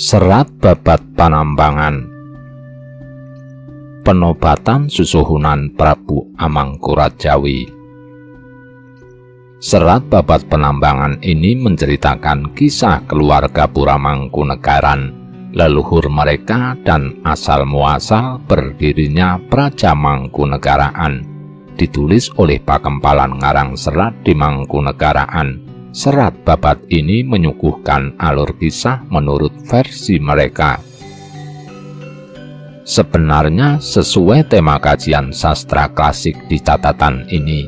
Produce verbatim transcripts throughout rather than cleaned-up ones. Serat Babad Panambangan. Penobatan Susuhunan Prabu Amangkurat Jawi. Serat Babad Panambangan ini menceritakan kisah keluarga Puramangkunegaran, leluhur mereka dan asal-muasal berdirinya Praja Mangkunegaraan, ditulis oleh Pakempalan ngarang serat di Mangkunegaraan. Serat Babad ini menyuguhkan alur kisah menurut versi mereka. Sebenarnya sesuai tema kajian sastra klasik di catatan ini,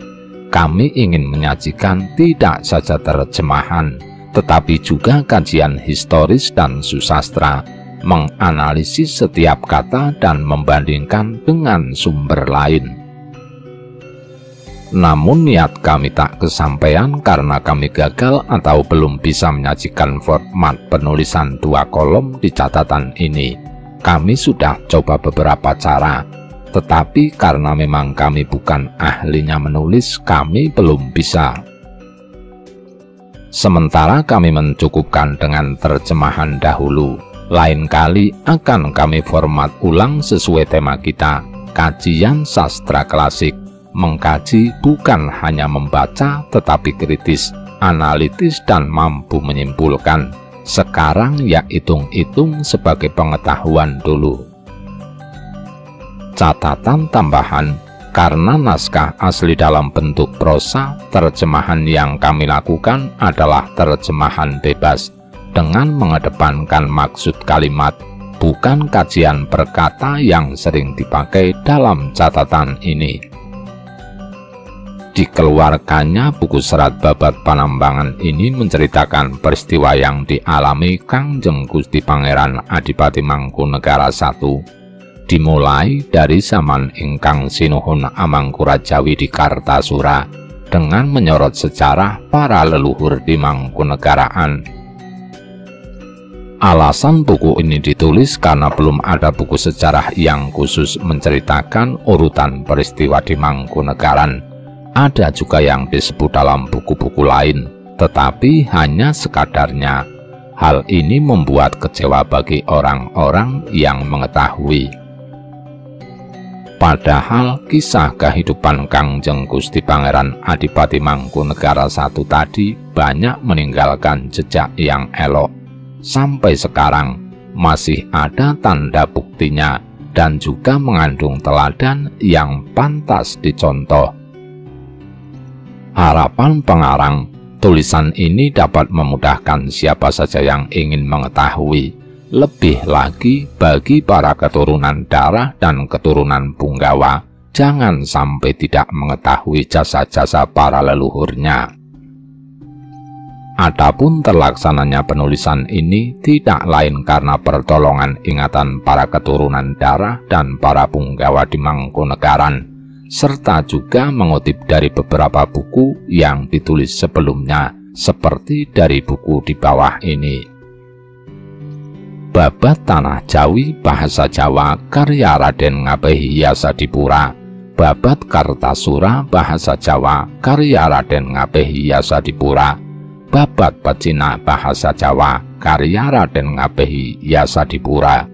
kami ingin menyajikan tidak saja terjemahan, tetapi juga kajian historis dan susastra, menganalisis setiap kata dan membandingkan dengan sumber lain. Namun niat kami tak kesampaian karena kami gagal atau belum bisa menyajikan format penulisan dua kolom di catatan ini. Kami sudah coba beberapa cara, tetapi karena memang kami bukan ahlinya menulis, kami belum bisa. Sementara kami mencukupkan dengan terjemahan dahulu. Lain kali akan kami format ulang sesuai tema kita, kajian sastra klasik. Mengkaji bukan hanya membaca, tetapi kritis, analitis, dan mampu menyimpulkan. Sekarang ya hitung-hitung sebagai pengetahuan dulu. Catatan tambahan, karena naskah asli dalam bentuk prosa, terjemahan yang kami lakukan adalah terjemahan bebas dengan mengedepankan maksud kalimat, bukan kajian per kata yang sering dipakai dalam catatan ini. Dikeluarkannya buku Serat Babad Panambangan ini menceritakan peristiwa yang dialami Kangjeng Gusti Pangeran Adipati Mangkunegara I, dimulai dari zaman Ingkang Sinuhun Amangkurat Jawi di Kartasura dengan menyorot sejarah para leluhur di Mangkunegaraan. Alasan buku ini ditulis karena belum ada buku sejarah yang khusus menceritakan urutan peristiwa di Mangkunegaran. Ada juga yang disebut dalam buku-buku lain, tetapi hanya sekadarnya. Hal ini membuat kecewa bagi orang-orang yang mengetahui. Padahal kisah kehidupan Kangjeng Gusti Pangeran Adipati Mangkunegara I tadi banyak meninggalkan jejak yang elok. Sampai sekarang masih ada tanda buktinya dan juga mengandung teladan yang pantas dicontoh. Harapan pengarang, tulisan ini dapat memudahkan siapa saja yang ingin mengetahui, lebih lagi bagi para keturunan darah dan keturunan punggawa, jangan sampai tidak mengetahui jasa-jasa para leluhurnya. Adapun terlaksananya penulisan ini tidak lain karena pertolongan ingatan para keturunan darah dan para punggawa di Mangkunegaran, serta juga mengutip dari beberapa buku yang ditulis sebelumnya, seperti dari buku di bawah ini. Babat Tanah Jawi Bahasa Jawa karya Raden Ngabehi Yasadipura. Babat Kartasura Bahasa Jawa karya Raden Ngabehi Yasadipura. Babat Pacina Bahasa Jawa karya Raden Ngabehi Yasadipura.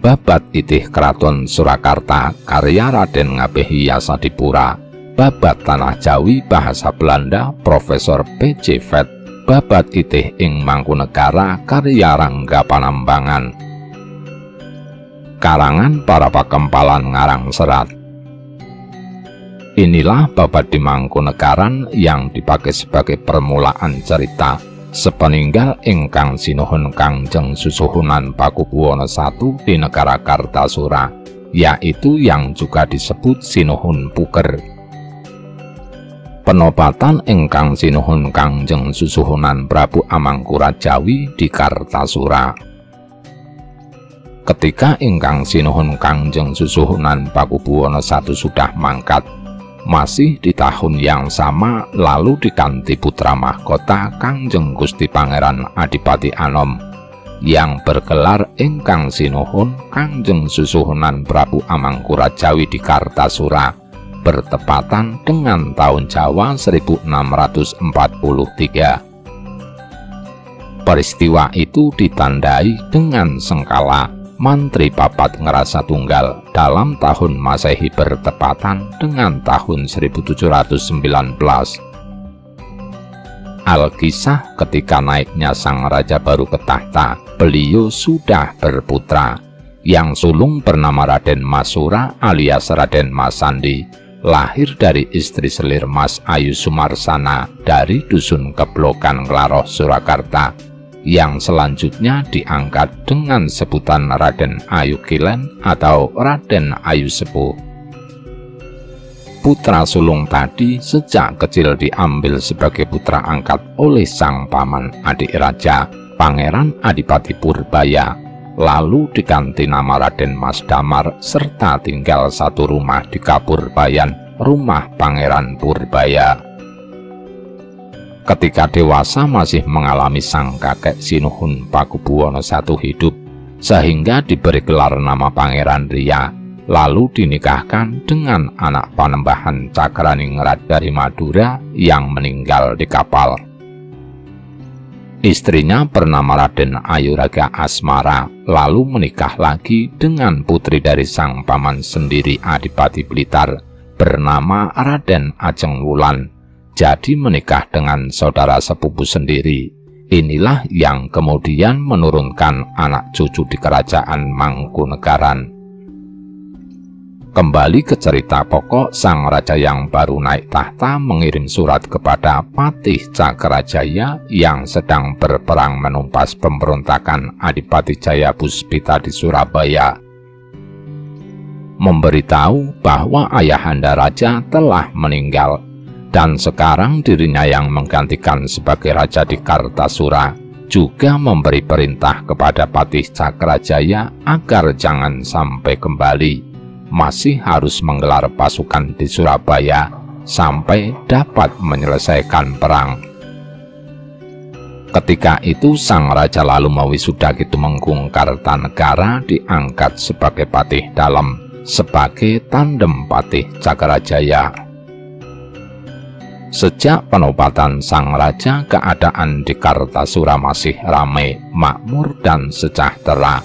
Babat Itih Keraton Surakarta karya Raden Ngabehi Yasadipura. Babat Tanah Jawi Bahasa Belanda Profesor P J Vet. Babat Itih ing Mangkunegara karya Rangga Panambangan. Karangan para Pakempalan ngarang serat. Inilah Babat di Mangkunegaran yang dipakai sebagai permulaan cerita. Sepeninggal Ingkang Sinuhun Kangjeng Susuhunan Pakubuwana I di negara Kartasura, yaitu yang juga disebut Sinuhun Puger. Penobatan Ingkang Sinuhun Kangjeng Susuhunan Prabu Amangkurat Jawi di Kartasura. Ketika Ingkang Sinuhun Kangjeng Susuhunan Pakubuwana I sudah mangkat, masih di tahun yang sama lalu diganti putra mahkota Kangjeng Gusti Pangeran Adipati Anom yang bergelar Ingkang Sinuhun Kangjeng Susuhunan Prabu Amangkurat Jawi di Kartasura, bertepatan dengan tahun Jawa seribu enam ratus empat puluh tiga. Peristiwa itu ditandai dengan sengkala Mantri Papat Ngerasa Tunggal dalam tahun Masehi bertepatan dengan tahun seribu tujuh ratus sembilan belas. Alkisah ketika naiknya sang raja baru ke tahta, beliau sudah berputra. Yang sulung bernama Raden Masura alias Raden Masandi, lahir dari istri selir Mas Ayu Sumarsana dari Dusun Keblokan Klaroh, Surakarta, yang selanjutnya diangkat dengan sebutan Raden Ayu Kilen atau Raden Ayu Sepuh. Putra sulung tadi sejak kecil diambil sebagai putra angkat oleh sang paman adik raja, Pangeran Adipati Purbaya, lalu diganti nama Raden Mas Damar serta tinggal satu rumah di Kapurbayan, rumah Pangeran Purbaya. Ketika dewasa masih mengalami sang kakek Sinuhun Pakubuwana I hidup, sehingga diberi gelar nama Pangeran Riya, lalu dinikahkan dengan anak Panembahan Cakraningrat dari Madura yang meninggal di kapal. Istrinya bernama Raden Ayuraga Asmara, lalu menikah lagi dengan putri dari sang paman sendiri Adipati Blitar bernama Raden Ajeng Wulan. Jadi menikah dengan saudara sepupu sendiri. Inilah yang kemudian menurunkan anak cucu di kerajaan Mangkunegaran. Kembali ke cerita pokok, sang raja yang baru naik tahta mengirim surat kepada Patih Cakrajaya yang sedang berperang menumpas pemberontakan Adipati Jayapuspita di Surabaya, memberitahu bahwa ayahanda raja telah meninggal dan sekarang dirinya yang menggantikan sebagai raja di Kartasura juga memberi perintah kepada Patih Cakrajaya agar jangan sampai kembali, masih harus menggelar pasukan di Surabaya sampai dapat menyelesaikan perang. Ketika itu sang raja lalu mewisuda Ki Tumenggung Kartanegara diangkat sebagai patih dalam sebagai tandem Patih Cakrajaya. Sejak penobatan sang raja, keadaan di Kartasura masih ramai, makmur dan sejahtera.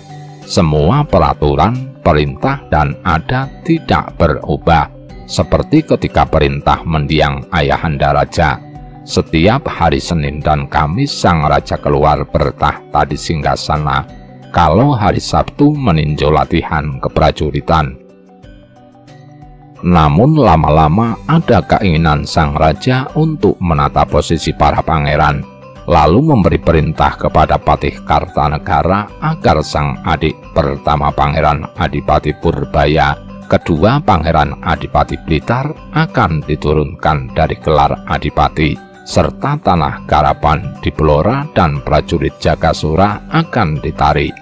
Semua peraturan, perintah dan adat tidak berubah, seperti ketika perintah mendiang ayahanda raja. Setiap hari Senin dan Kamis sang raja keluar bertahta di singgasana, kalau hari Sabtu meninjau latihan keprajuritan. Namun lama-lama ada keinginan sang raja untuk menata posisi para pangeran, lalu memberi perintah kepada Patih Kartanegara agar sang adik pertama Pangeran Adipati Purbaya, kedua Pangeran Adipati Blitar, akan diturunkan dari gelar adipati, serta tanah Karapan di Blora dan prajurit Jagasura akan ditarik.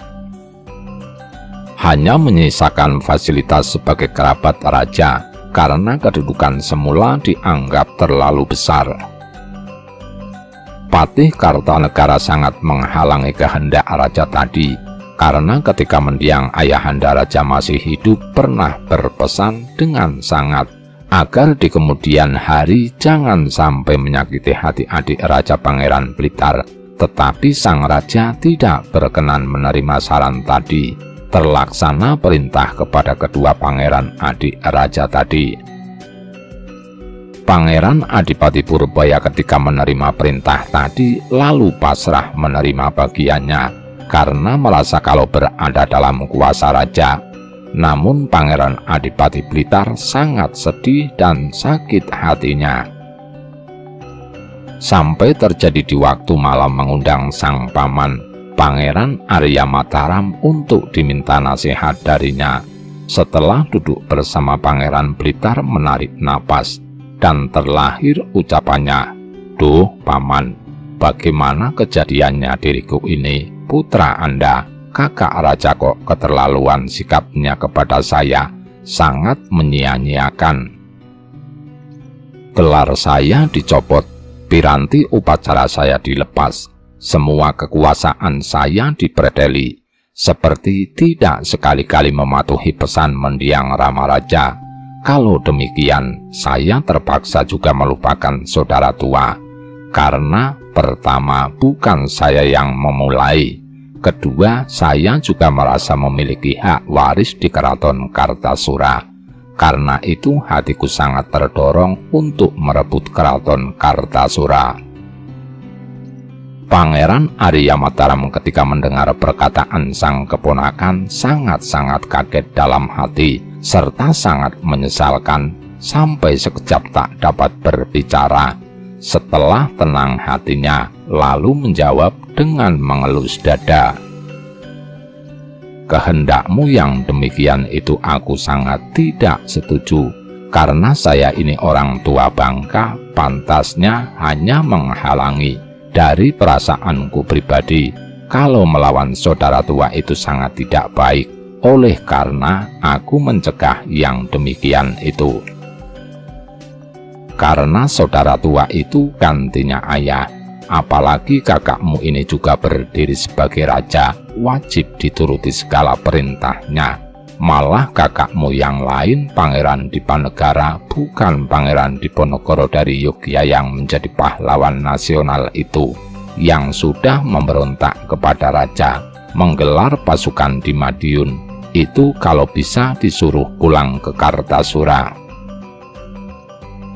Hanya menyisakan fasilitas sebagai kerabat raja karena kedudukan semula dianggap terlalu besar. Patih Kartanegara sangat menghalangi kehendak raja tadi, karena ketika mendiang ayahanda raja masih hidup pernah berpesan dengan sangat agar di kemudian hari jangan sampai menyakiti hati adik raja Pangeran Blitar, tetapi sang raja tidak berkenan menerima saran tadi. Terlaksana perintah kepada kedua pangeran adik raja tadi. Pangeran Adipati Purbaya ketika menerima perintah tadi lalu pasrah menerima bagiannya karena merasa kalau berada dalam kuasa raja. Namun Pangeran Adipati Blitar sangat sedih dan sakit hatinya. Sampai terjadi di waktu malam mengundang sang paman Pangeran Arya Mataram untuk diminta nasihat darinya. Setelah duduk bersama Pangeran Blitar menarik napas dan terlahir ucapannya, "Duh paman, bagaimana kejadiannya diriku ini? Putra Anda, kakak raja kok keterlaluan sikapnya kepada saya, sangat menyia-nyiakan. Gelar saya dicopot, piranti upacara saya dilepas. Semua kekuasaan saya dipredeli, seperti tidak sekali-kali mematuhi pesan mendiang Rama Raja. Kalau demikian, saya terpaksa juga melupakan saudara tua. karena pertama bukan saya yang memulai, kedua saya juga merasa memiliki hak waris di Keraton Kartasura. Karena itu hatiku sangat terdorong untuk merebut Keraton Kartasura. Pangeran Arya Mataram ketika mendengar perkataan sang keponakan sangat-sangat kaget dalam hati serta sangat menyesalkan sampai sekejap tak dapat berbicara. Setelah tenang hatinya, lalu menjawab dengan mengelus dada. Kehendakmu yang demikian itu aku sangat tidak setuju, karena saya ini orang tua bangka, pantasnya hanya menghalangi. Dari perasaanku pribadi, kalau melawan saudara tua itu sangat tidak baik, oleh karena aku mencegah yang demikian itu. Karena saudara tua itu gantinya ayah, apalagi kakakmu ini juga berdiri sebagai raja, wajib dituruti segala perintahnya. Malah kakakmu yang lain, Pangeran Dipanegara, bukan Pangeran Diponegoro dari Yogyakarta yang menjadi pahlawan nasional itu, yang sudah memberontak kepada raja, menggelar pasukan di Madiun. Itu kalau bisa disuruh pulang ke Kartasura.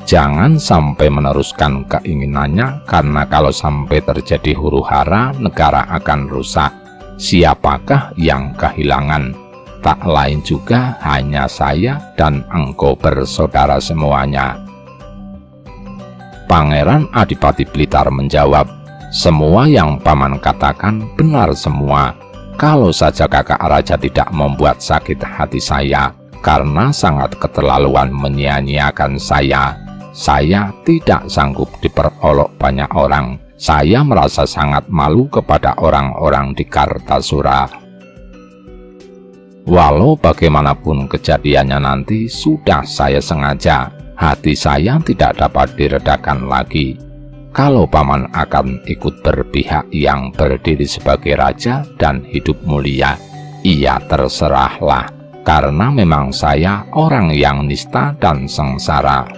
Jangan sampai meneruskan keinginannya, karena kalau sampai terjadi huru-hara, negara akan rusak. Siapakah yang kehilangan? Tak lain juga hanya saya dan engkau bersaudara semuanya. Pangeran Adipati Blitar menjawab, semua yang paman katakan benar semua. Kalau saja kakak raja tidak membuat sakit hati saya, karena sangat keterlaluan menyia-nyiakan saya. Saya tidak sanggup diperolok banyak orang. Saya merasa sangat malu kepada orang-orang di Kartasura. Walau bagaimanapun kejadiannya nanti, sudah saya sengaja. Hati saya tidak dapat diredakan lagi. Kalau paman akan ikut berpihak yang berdiri sebagai raja dan hidup mulia, iya terserahlah. Karena memang saya orang yang nista dan sengsara.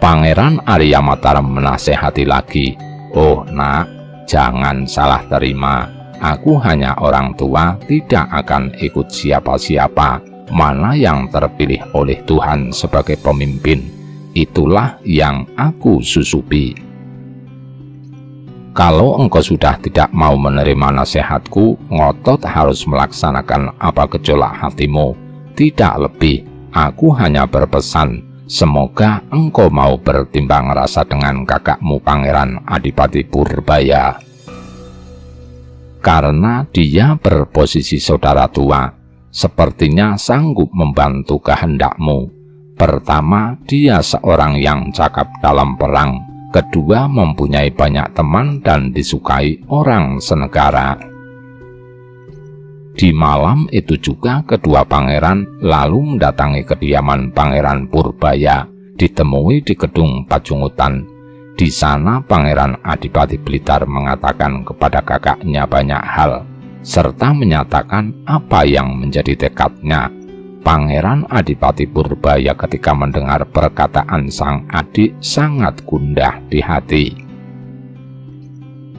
Pangeran Arya Mataram menasehati lagi, oh nak, jangan salah terima, aku hanya orang tua, tidak akan ikut siapa-siapa, mana yang terpilih oleh Tuhan sebagai pemimpin, itulah yang aku susupi. Kalau engkau sudah tidak mau menerima nasihatku, ngotot harus melaksanakan apa gejolak hatimu, tidak lebih. Aku hanya berpesan, semoga engkau mau bertimbang rasa dengan kakakmu Pangeran Adipati Purbaya. Karena dia berposisi saudara tua, sepertinya sanggup membantu kehendakmu. Pertama, dia seorang yang cakap dalam perang. Kedua, mempunyai banyak teman dan disukai orang senegara. Di malam itu juga kedua pangeran lalu mendatangi kediaman Pangeran Purbaya, ditemui di Gedung Pajungutan. Di sana Pangeran Adipati Blitar mengatakan kepada kakaknya banyak hal, serta menyatakan apa yang menjadi tekadnya. Pangeran Adipati Purbaya ketika mendengar perkataan sang adik sangat gundah di hati.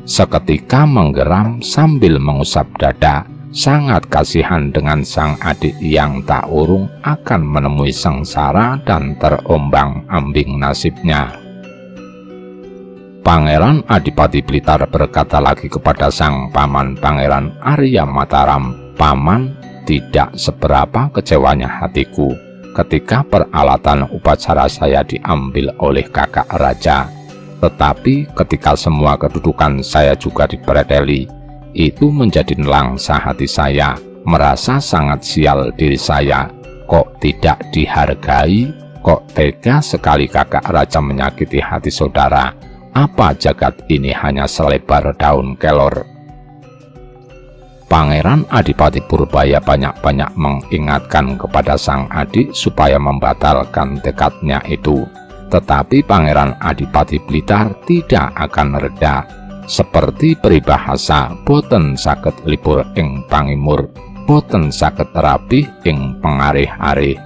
Seketika menggeram sambil mengusap dada, sangat kasihan dengan sang adik yang tak urung akan menemui sengsara dan terombang-ambing nasibnya. Pangeran Adipati Blitar berkata lagi kepada sang paman Pangeran Arya Mataram, paman, tidak seberapa kecewanya hatiku ketika peralatan upacara saya diambil oleh kakak raja. Tetapi ketika semua kedudukan saya juga dipreteli, itu menjadi nelangsa hati saya, merasa sangat sial diri saya. Kok tidak dihargai, kok tega sekali kakak raja menyakiti hati saudara. Apa jagat ini hanya selebar daun kelor? Pangeran Adipati Purbaya banyak-banyak mengingatkan kepada sang adik supaya membatalkan tekadnya itu. Tetapi Pangeran Adipati Blitar tidak akan reda. Seperti peribahasa, boten saged libur ing pangimur, boten saged rapih ing pengarih-arih.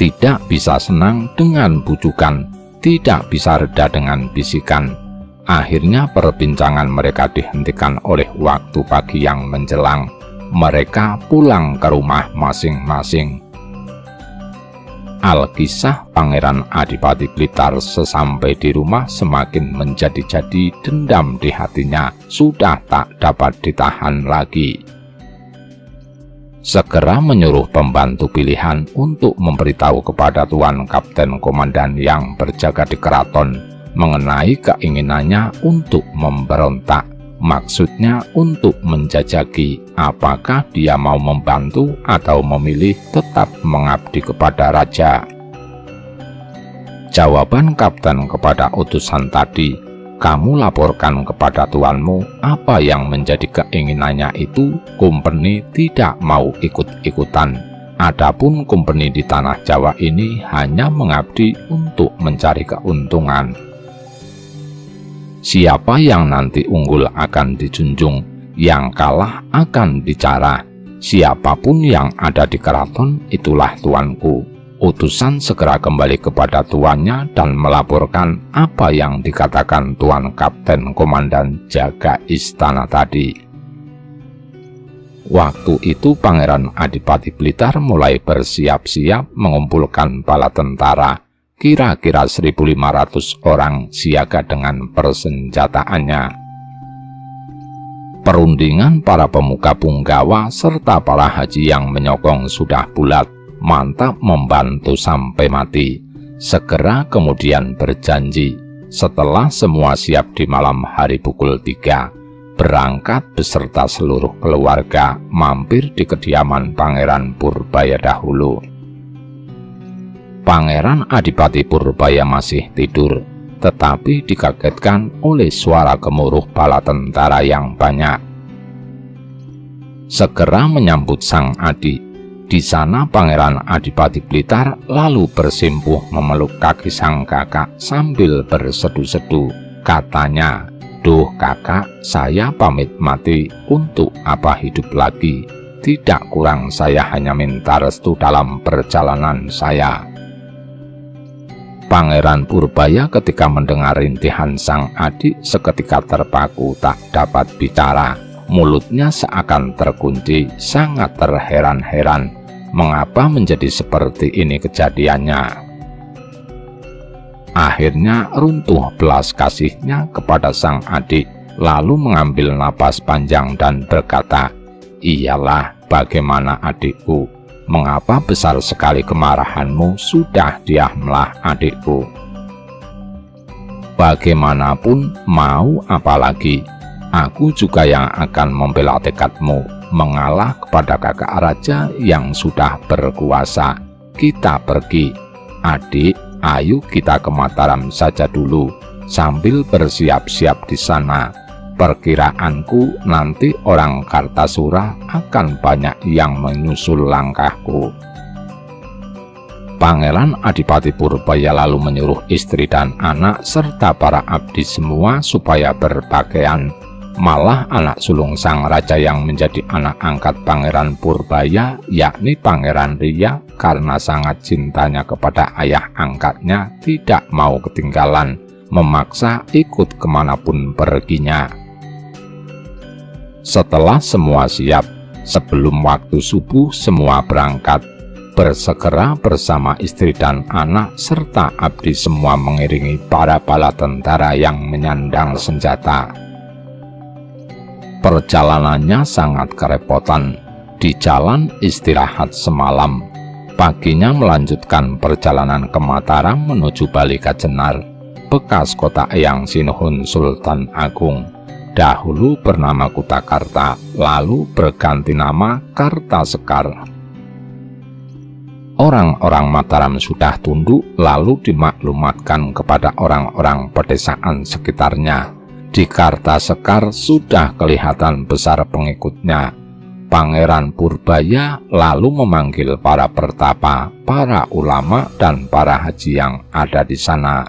Tidak bisa senang dengan bujukan, tidak bisa reda dengan bisikan. Akhirnya perbincangan mereka dihentikan oleh waktu pagi yang menjelang. Mereka pulang ke rumah masing-masing. Alkisah Pangeran Adipati Blitar sesampai di rumah semakin menjadi-jadi, dendam di hatinya sudah tak dapat ditahan lagi. Segera menyuruh pembantu pilihan untuk memberitahu kepada Tuan Kapten Komandan yang berjaga di keraton mengenai keinginannya untuk memberontak, maksudnya untuk menjajaki apakah dia mau membantu atau memilih tetap mengabdi kepada raja. Jawaban kapten kepada utusan tadi, "Kamu laporkan kepada tuanmu apa yang menjadi keinginannya itu, Kumpeni tidak mau ikut-ikutan. Adapun Kumpeni di tanah Jawa ini hanya mengabdi untuk mencari keuntungan. Siapa yang nanti unggul akan dijunjung, yang kalah akan dicara. Siapapun yang ada di keraton itulah tuanku." Utusan segera kembali kepada tuannya dan melaporkan apa yang dikatakan Tuan Kapten Komandan Jaga Istana tadi. Waktu itu Pangeran Adipati Blitar mulai bersiap-siap mengumpulkan bala tentara, kira-kira seribu lima ratus orang siaga dengan persenjataannya. Perundingan para pemuka punggawa serta para haji yang menyokong sudah bulat, mantap membantu sampai mati. Segera kemudian berjanji, setelah semua siap di malam hari pukul tiga, berangkat beserta seluruh keluarga mampir di kediaman Pangeran Purbaya dahulu. Pangeran Adipati Purbaya masih tidur, tetapi dikagetkan oleh suara gemuruh bala tentara yang banyak. Segera menyambut sang adik. Di sana Pangeran Adipati Blitar lalu bersimpuh memeluk kaki sang kakak sambil bersedu-sedu. Katanya, "Duh kakak, saya pamit mati, untuk apa hidup lagi? Tidak kurang saya hanya minta restu dalam perjalanan saya." Pangeran Purbaya ketika mendengar rintihan sang adik seketika terpaku tak dapat bicara. Mulutnya seakan terkunci, sangat terheran-heran. Mengapa menjadi seperti ini kejadiannya? Akhirnya runtuh belas kasihnya kepada sang adik, lalu mengambil napas panjang dan berkata, "Iyalah, bagaimana adikku? Mengapa besar sekali kemarahanmu? Sudah diamlah adikku. Bagaimanapun, mau apalagi, aku juga yang akan membela tekadmu, mengalah kepada kakak raja yang sudah berkuasa. Kita pergi, adik, ayo kita ke Mataram saja dulu, sambil bersiap-siap di sana. Perkiraanku nanti orang Kartasura akan banyak yang menyusul langkahku." Pangeran Adipati Purbaya lalu menyuruh istri dan anak serta para abdi semua supaya berpakaian. Malah anak sulung sang raja yang menjadi anak angkat Pangeran Purbaya, yakni Pangeran Riya, karena sangat cintanya kepada ayah angkatnya, tidak mau ketinggalan, memaksa ikut kemanapun perginya. Setelah semua siap, sebelum waktu subuh semua berangkat. Bersegera bersama istri dan anak serta abdi semua mengiringi para bala tentara yang menyandang senjata. Perjalanannya sangat kerepotan. Di jalan istirahat semalam. Paginya melanjutkan perjalanan ke Mataram menuju Balikajenar, bekas kota Eyang Sinuhun Sultan Agung. Dahulu bernama Kutakarta, lalu berganti nama Kartasekar. Orang-orang Mataram sudah tunduk, lalu dimaklumatkan kepada orang-orang pedesaan sekitarnya. Di Kartasekar sudah kelihatan besar pengikutnya. Pangeran Purbaya lalu memanggil para pertapa, para ulama, dan para haji yang ada di sana.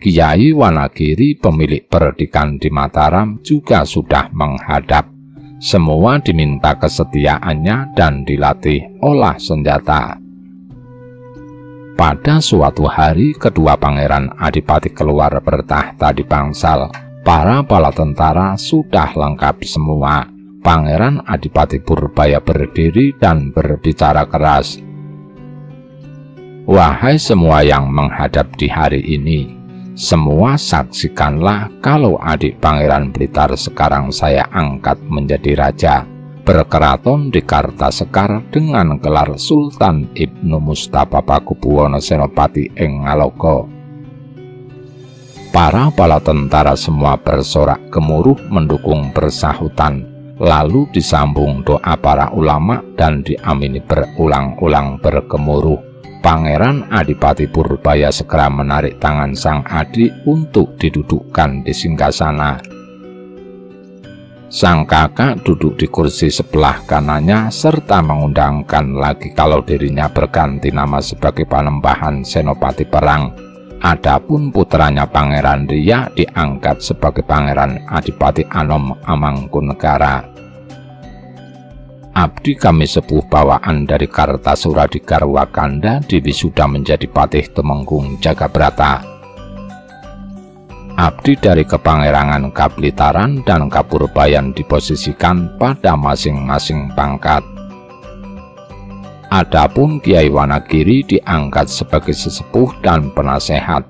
Kiai Wanagiri, pemilik perdikan di Mataram, juga sudah menghadap. Semua diminta kesetiaannya dan dilatih olah senjata. Pada suatu hari, kedua pangeran Adipati keluar bertahta di Bangsal. Para bala tentara sudah lengkap semua. Pangeran Adipati Purbaya berdiri dan berbicara keras. Wahai semua yang menghadap di hari ini, semua saksikanlah kalau adik Pangeran Blitar sekarang saya angkat menjadi raja, berkeraton di Kartasekar dengan gelar Sultan Ibnu Mustafa Pakubuwana Senopati ing Ngaloka. Para bala tentara semua bersorak gemuruh mendukung persahutan, lalu disambung doa para ulama dan diamini berulang-ulang bergemuruh. Pangeran Adipati Purbaya segera menarik tangan sang adik untuk didudukkan di singgasana. Sang kakak duduk di kursi sebelah kanannya serta mengundangkan lagi kalau dirinya berganti nama sebagai Panembahan Senopati Perang. Adapun putranya Pangeran Riya diangkat sebagai Pangeran Adipati Anom Amangkunegara. Abdi kami sepuh bawaan dari Kartasura di Garwakanda diwisuda menjadi Patih Temenggung Jagabrata. Abdi dari Kepangerangan Kablitaran dan Kapurbayan diposisikan pada masing-masing pangkat. Adapun Kiai Wanagiri diangkat sebagai sesepuh dan penasehat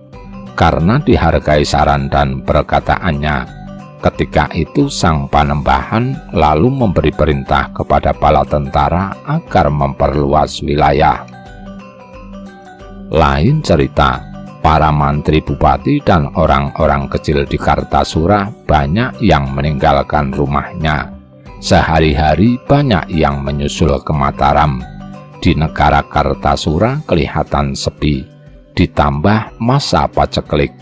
karena dihargai saran dan perkataannya. Ketika itu sang Panembahan lalu memberi perintah kepada bala tentara agar memperluas wilayah. Lain cerita, para mantri bupati dan orang-orang kecil di Kartasura banyak yang meninggalkan rumahnya. Sehari-hari banyak yang menyusul ke Mataram. Di negara Kartasura kelihatan sepi, ditambah masa paceklik.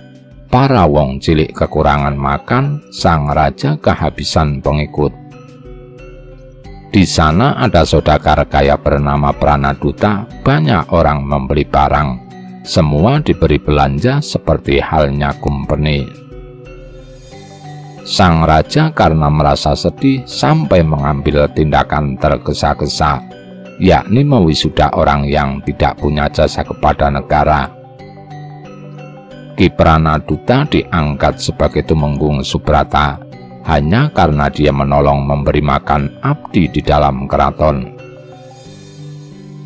Para wong cilik kekurangan makan, sang raja kehabisan pengikut. Di sana ada saudagar kaya bernama Pranaduta, banyak orang membeli barang. Semua diberi belanja seperti halnya kumpeni. Sang raja karena merasa sedih sampai mengambil tindakan tergesa-gesa, yakni mewisuda orang yang tidak punya jasa kepada negara. Ki Pranaduta diangkat sebagai Tumenggung Subrata hanya karena dia menolong memberi makan abdi di dalam keraton.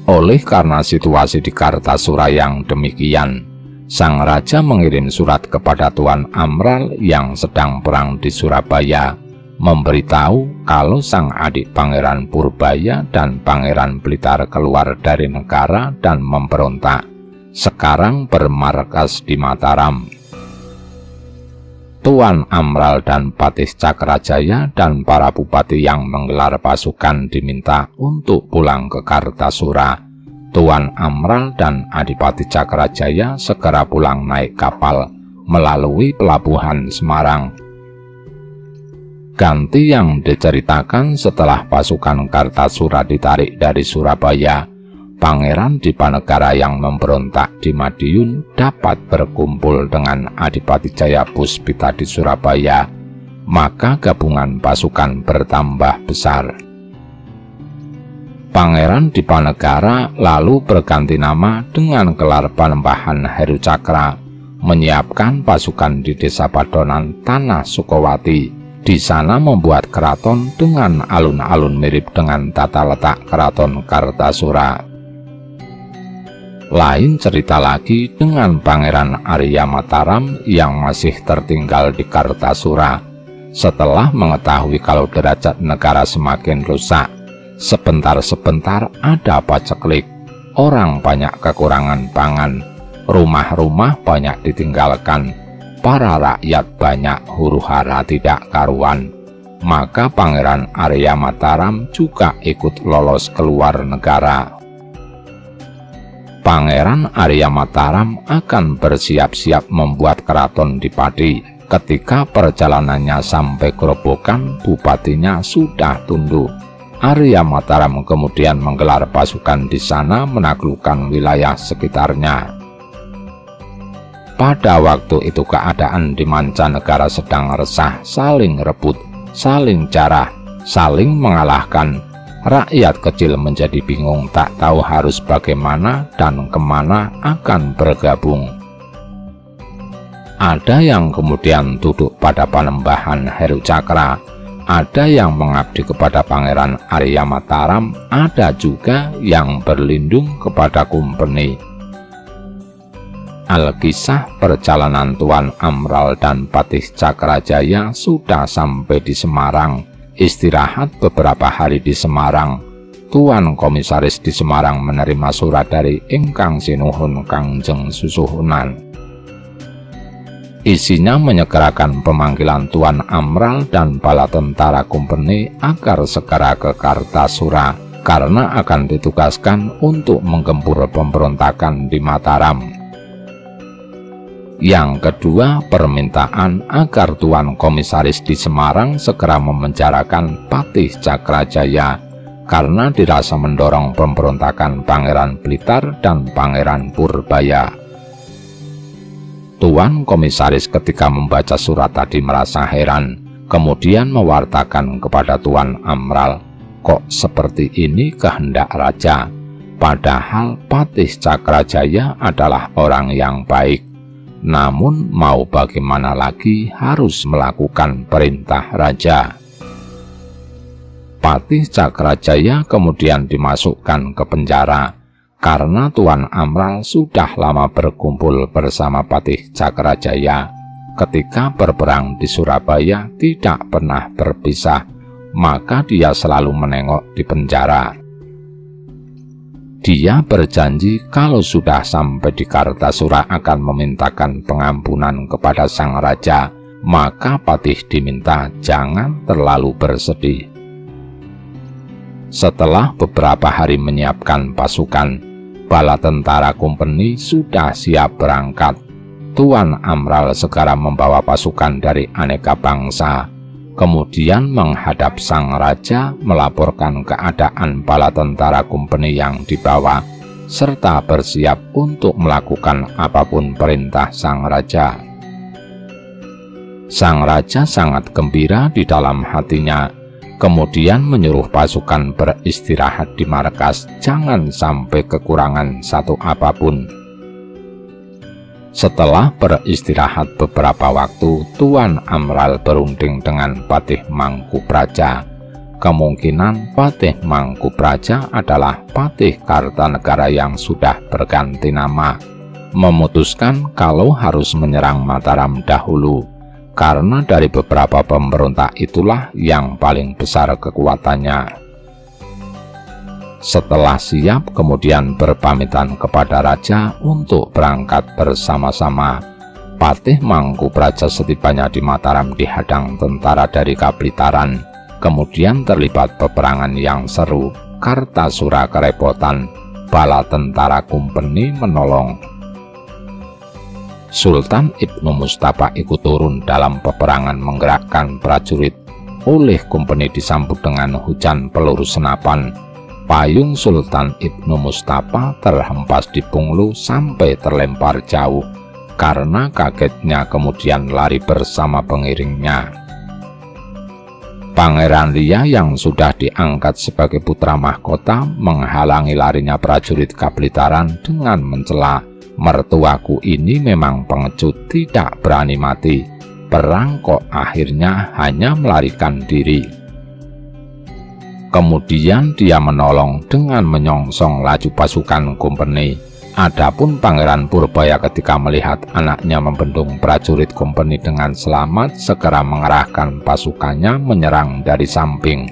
Oleh karena situasi di Kartasura yang demikian, sang raja mengirim surat kepada Tuan Amral yang sedang perang di Surabaya, memberitahu kalau sang adik Pangeran Purbaya dan Pangeran Blitar keluar dari negara dan memberontak. Sekarang bermarkas di Mataram. Tuan Amral dan Patih Cakrajaya dan para bupati yang menggelar pasukan diminta untuk pulang ke Kartasura. Tuan Amral dan Adipati Cakrajaya segera pulang naik kapal melalui pelabuhan Semarang. Ganti yang diceritakan setelah pasukan Kartasura ditarik dari Surabaya, Pangeran Dipanegara yang memberontak di Madiun dapat berkumpul dengan Adipati Jayapuspita di Surabaya, maka gabungan pasukan bertambah besar. Pangeran Dipanegara lalu berganti nama dengan gelar Panembahan Heru Cakra, menyiapkan pasukan di Desa Padonan Tanah Sukawati. Di sana membuat keraton dengan alun-alun mirip dengan tata letak keraton Kartasura. Lain cerita lagi dengan Pangeran Arya Mataram yang masih tertinggal di Kartasura. Setelah mengetahui kalau derajat negara semakin rusak, sebentar-sebentar ada paceklik, orang banyak kekurangan pangan, rumah-rumah banyak ditinggalkan, para rakyat banyak huru-hara tidak karuan. Maka Pangeran Arya Mataram juga ikut lolos keluar negara. Pangeran Arya Mataram akan bersiap-siap membuat keraton di Pati. Ketika perjalanannya sampai Grobogan, bupatinya sudah tunduk. Arya Mataram kemudian menggelar pasukan di sana menaklukkan wilayah sekitarnya. Pada waktu itu keadaan di mancanegara sedang resah, saling rebut, saling jarah, saling mengalahkan. Rakyat kecil menjadi bingung, tak tahu harus bagaimana dan kemana akan bergabung. Ada yang kemudian duduk pada Panembahan Heru Cakra, ada yang mengabdi kepada Pangeran Arya Mataram, ada juga yang berlindung kepada Kumpeni. Alkisah perjalanan Tuan Amral dan Patih Cakrajaya sudah sampai di Semarang. Istirahat beberapa hari di Semarang. Tuan Komisaris di Semarang menerima surat dari Ingkang Sinuhun Kangjeng Susuhunan. Isinya menyegerakan pemanggilan Tuan Amral dan bala tentara Kumpeni agar segera ke Kartasura karena akan ditugaskan untuk menggempur pemberontakan di Mataram. Yang kedua, permintaan agar Tuan Komisaris di Semarang segera memenjarakan Patih Cakrajaya karena dirasa mendorong pemberontakan Pangeran Blitar dan Pangeran Purbaya. Tuan Komisaris ketika membaca surat tadi merasa heran, kemudian mewartakan kepada Tuan Amral, "Kok seperti ini kehendak raja? Padahal Patih Cakrajaya adalah orang yang baik. Namun mau bagaimana lagi harus melakukan perintah raja." Patih Cakrajaya kemudian dimasukkan ke penjara karena Tuan Amral sudah lama berkumpul bersama Patih Cakrajaya. Ketika berperang di Surabaya tidak pernah berpisah, maka dia selalu menengok di penjara. Dia berjanji kalau sudah sampai di Kartasura akan memintakan pengampunan kepada sang raja, maka Patih diminta jangan terlalu bersedih. Setelah beberapa hari menyiapkan pasukan, bala tentara Kumpeni sudah siap berangkat. Tuan Amral segera membawa pasukan dari aneka bangsa, kemudian menghadap sang raja melaporkan keadaan bala tentara Kumpeni yang dibawa, serta bersiap untuk melakukan apapun perintah sang raja. Sang raja sangat gembira di dalam hatinya, kemudian menyuruh pasukan beristirahat di markas, jangan sampai kekurangan satu apapun. Setelah beristirahat beberapa waktu, Tuan Amral berunding dengan Patih Mangku Praja. Kemungkinan Patih Mangku Praja adalah Patih Kartanegara yang sudah berganti nama. Memutuskan kalau harus menyerang Mataram dahulu, karena dari beberapa pemberontak itulah yang paling besar kekuatannya. Setelah siap, kemudian berpamitan kepada raja untuk berangkat bersama-sama. Patih Mangkupraja setibanya di Mataram dihadang tentara dari Kablitaran, kemudian terlibat peperangan yang seru. Kartasura kerepotan, bala tentara Kumpeni menolong. Sultan Ibnu Mustafa ikut turun dalam peperangan menggerakkan prajurit. Oleh Kumpeni disambut dengan hujan peluru senapan. Payung Sultan Ibnu Mustafa terhempas di Punglu sampai terlempar jauh karena kagetnya, kemudian lari bersama pengiringnya. Pangeran Riya yang sudah diangkat sebagai putra mahkota menghalangi larinya prajurit Kablitaran dengan mencela, "Mertuaku ini memang pengecut, tidak berani mati perang kok akhirnya hanya melarikan diri." Kemudian dia menolong dengan menyongsong laju pasukan Kumpeni. Adapun Pangeran Purbaya ketika melihat anaknya membendung prajurit Kumpeni dengan selamat, segera mengerahkan pasukannya menyerang dari samping.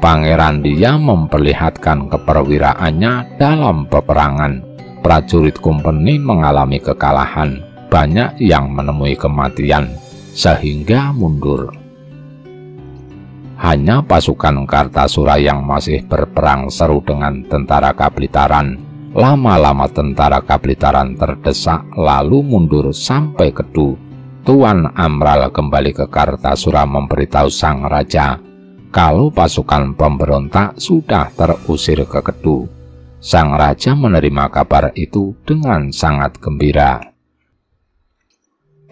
Pangeran Riya memperlihatkan keperwiraannya dalam peperangan. Prajurit Kumpeni mengalami kekalahan, banyak yang menemui kematian, sehingga mundur. Hanya pasukan Kartasura yang masih berperang seru dengan tentara Kablitaran. Lama-lama tentara Kablitaran terdesak lalu mundur sampai Kedu. Tuan Amral kembali ke Kartasura memberitahu sang raja kalau pasukan pemberontak sudah terusir ke Kedu. Sang raja menerima kabar itu dengan sangat gembira.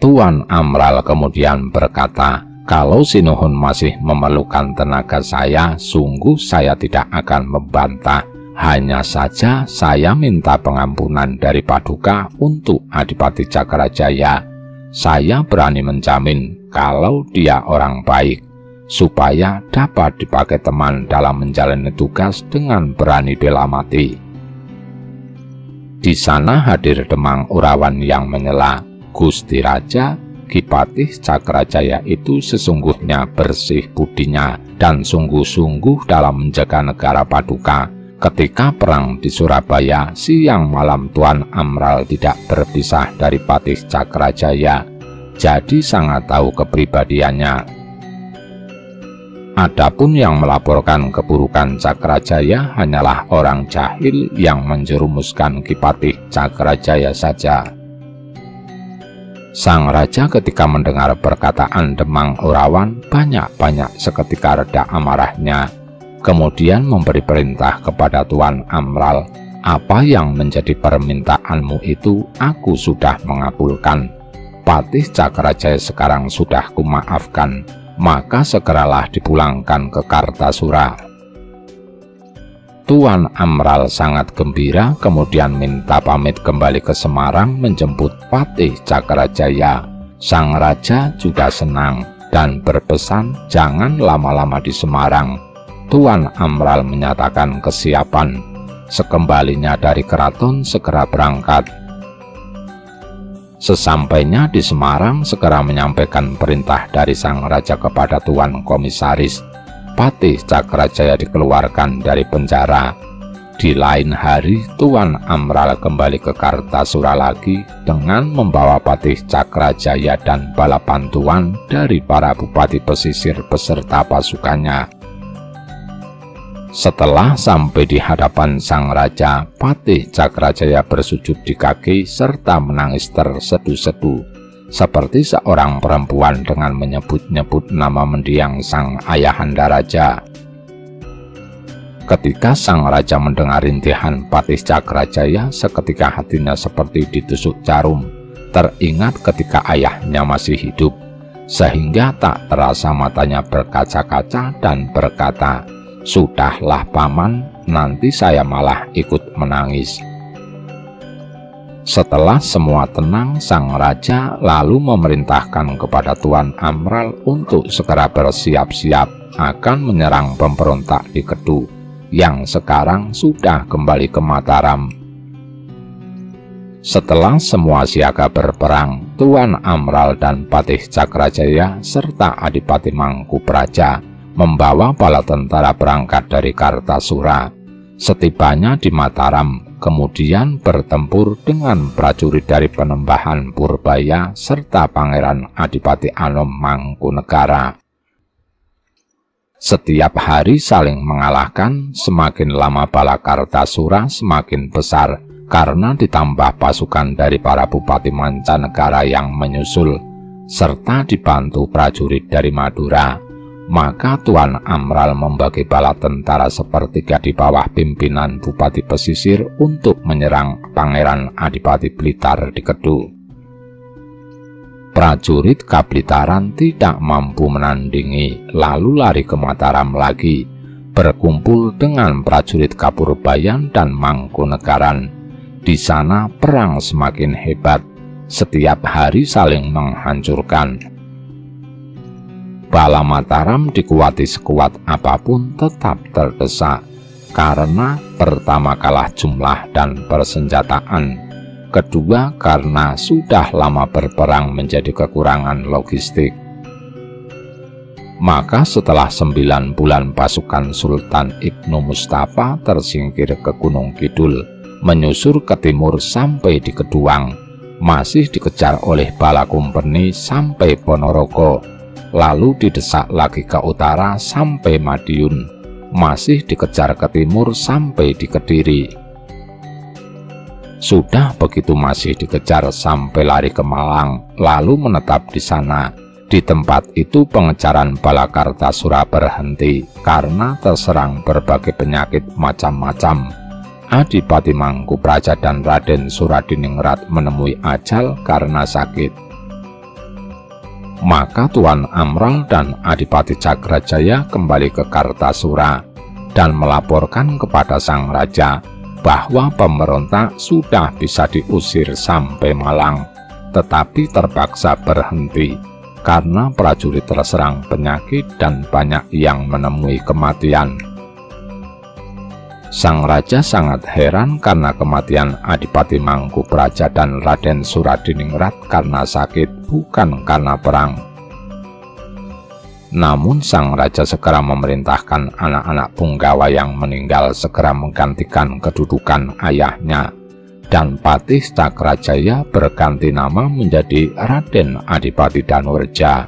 Tuan Amral kemudian berkata, Kalau Sinuhun masih memerlukan tenaga saya, sungguh saya tidak akan membantah. Hanya saja saya minta pengampunan dari Paduka untuk Adipati Cakrajaya. Saya berani menjamin kalau dia orang baik, supaya dapat dipakai teman dalam menjalani tugas dengan berani bela mati. Di sana hadir Demang Urawan yang menyela, Gusti Raja, Ki Patih Cakrajaya itu sesungguhnya bersih budinya dan sungguh-sungguh dalam menjaga negara Paduka. Ketika perang di Surabaya, siang malam Tuan Amral tidak berpisah dari Patih Cakrajaya, jadi sangat tahu kepribadiannya. Adapun yang melaporkan keburukan Cakrajaya hanyalah orang jahil yang menjerumuskan Ki Patih Cakrajaya saja. Sang Raja ketika mendengar perkataan Demang Urawan banyak-banyak seketika reda amarahnya. Kemudian memberi perintah kepada Tuan Amral, apa yang menjadi permintaanmu itu aku sudah mengabulkan. Patih Cakrajaya sekarang sudah kumaafkan. Maka segeralah dipulangkan ke Kartasura. Tuan Amral sangat gembira, kemudian minta pamit kembali ke Semarang menjemput Patih Cakrajaya. Sang Raja juga senang dan berpesan jangan lama-lama di Semarang. Tuan Amral menyatakan kesiapan. Sekembalinya dari keraton segera berangkat. Sesampainya di Semarang, segera menyampaikan perintah dari Sang Raja kepada Tuan Komisaris. Patih Cakrajaya dikeluarkan dari penjara. Di lain hari, Tuan Amral kembali ke Kartasura lagi dengan membawa Patih Cakrajaya dan bala bantuan dari para bupati pesisir beserta pasukannya. Setelah sampai di hadapan Sang Raja, Patih Cakrajaya bersujud di kaki serta menangis tersedu-sedu, seperti seorang perempuan dengan menyebut-nyebut nama mendiang sang ayahanda raja. Ketika Sang Raja mendengar rintihan Patih Cakrajaya, seketika hatinya seperti ditusuk jarum, teringat ketika ayahnya masih hidup, sehingga tak terasa matanya berkaca-kaca dan berkata, "Sudahlah paman, nanti saya malah ikut menangis." Setelah semua tenang, Sang Raja lalu memerintahkan kepada Tuan Amral untuk segera bersiap-siap akan menyerang pemberontak di Kedu, yang sekarang sudah kembali ke Mataram. Setelah semua siaga berperang, Tuan Amral dan Patih Cakrajaya serta Adipati Mangkupraja membawa bala tentara berangkat dari Kartasura. Setibanya di Mataram, kemudian bertempur dengan prajurit dari Panembahan Purbaya serta Pangeran Adipati Anom Mangkunegara. Setiap hari saling mengalahkan, semakin lama bala Kartasura semakin besar karena ditambah pasukan dari para bupati mancanegara yang menyusul, serta dibantu prajurit dari Madura. Maka Tuan Amral membagi bala tentara sepertiga di bawah pimpinan Bupati Pesisir untuk menyerang Pangeran Adipati Blitar di Kedu. Prajurit Kablitaran tidak mampu menandingi, lalu lari ke Mataram lagi, berkumpul dengan prajurit Kapurbayan dan Mangkunegaran. Di sana perang semakin hebat, setiap hari saling menghancurkan. Bala Mataram dikuati sekuat apapun tetap terdesak, karena pertama kalah jumlah dan persenjataan, kedua karena sudah lama berperang menjadi kekurangan logistik. Maka setelah sembilan bulan pasukan Sultan Ibnu Mustafa tersingkir ke Gunung Kidul, menyusur ke timur sampai di Keduang, masih dikejar oleh bala Kumpeni sampai Ponorogo, lalu didesak lagi ke utara sampai Madiun, masih dikejar ke timur sampai di Kediri. Sudah begitu masih dikejar sampai lari ke Malang, lalu menetap di sana. Di tempat itu pengejaran bala Kartasura berhenti karena terserang berbagai penyakit macam-macam. Adipati Mangkupraja dan Raden Suradiningrat menemui ajal karena sakit. maka Tuan Amral dan Adipati Cakrajaya kembali ke Kartasura dan melaporkan kepada sang raja bahwa pemberontak sudah bisa diusir sampai Malang, tetapi terpaksa berhenti karena prajurit terserang penyakit dan banyak yang menemui kematian. Sang raja sangat heran karena kematian Adipati Mangkupraja dan Raden Suradiningrat karena sakit, bukan karena perang. Namun sang raja segera memerintahkan anak-anak punggawa yang meninggal segera menggantikan kedudukan ayahnya, dan Patih Cakrajaya berganti nama menjadi Raden Adipati Danureja.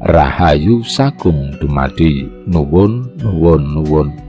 Rahayu Sagung Dumadi, nuwun nuwun nuwun.